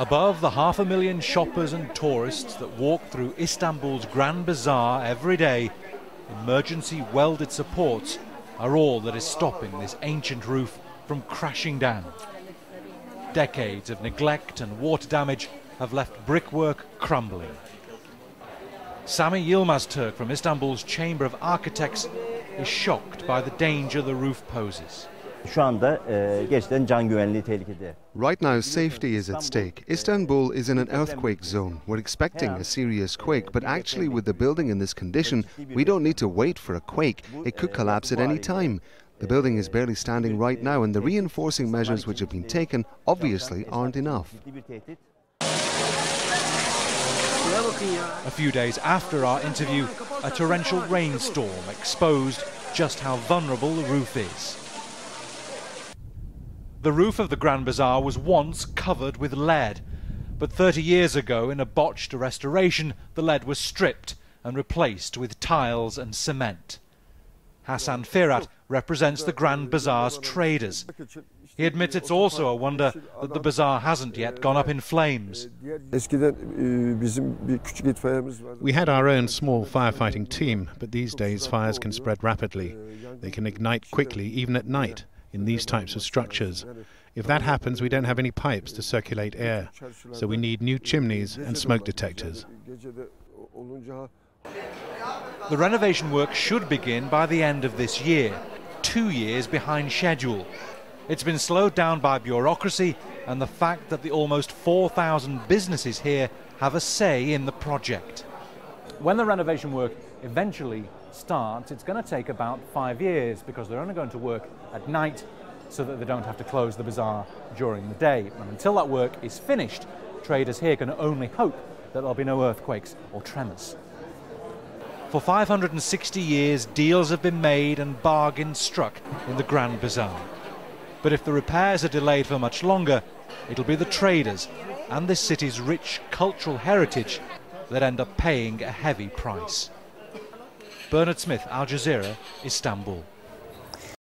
Above the 500,000 shoppers and tourists that walk through Istanbul's Grand Bazaar every day, emergency welded supports are all that is stopping this ancient roof from crashing down. Decades of neglect and water damage have left brickwork crumbling. Sami Yilmazturk from Istanbul's Chamber of Architects is shocked by the danger the roof poses. Right now, safety is at stake. Istanbul is in an earthquake zone. We're expecting a serious quake, but actually with the building in this condition, we don't need to wait for a quake. It could collapse at any time. The building is barely standing right now, and the reinforcing measures which have been taken obviously aren't enough. A few days after our interview, a torrential rainstorm exposed just how vulnerable the roof is. The roof of the Grand Bazaar was once covered with lead, but 30 years ago, in a botched restoration, the lead was stripped and replaced with tiles and cement. Hassan Firat represents the Grand Bazaar's traders. He admits it's also a wonder that the bazaar hasn't yet gone up in flames. We had our own small firefighting team, but these days fires can spread rapidly. They can ignite quickly, even at night, in these types of structures. If that happens, we don't have any pipes to circulate air, so we need new chimneys and smoke detectors. The renovation work should begin by the end of this year, 2 years behind schedule. It's been slowed down by bureaucracy and the fact that the almost 4,000 businesses here have a say in the project. When the renovation work eventually starts, it's going to take about 5 years, because they're only going to work at night so that they don't have to close the bazaar during the day. And until that work is finished, traders here can only hope that there'll be no earthquakes or tremors. For 560 years, deals have been made and bargains struck in the Grand Bazaar. But if the repairs are delayed for much longer, it'll be the traders and this city's rich cultural heritage that end up paying a heavy price. Bernard Smith, Al Jazeera, Istanbul.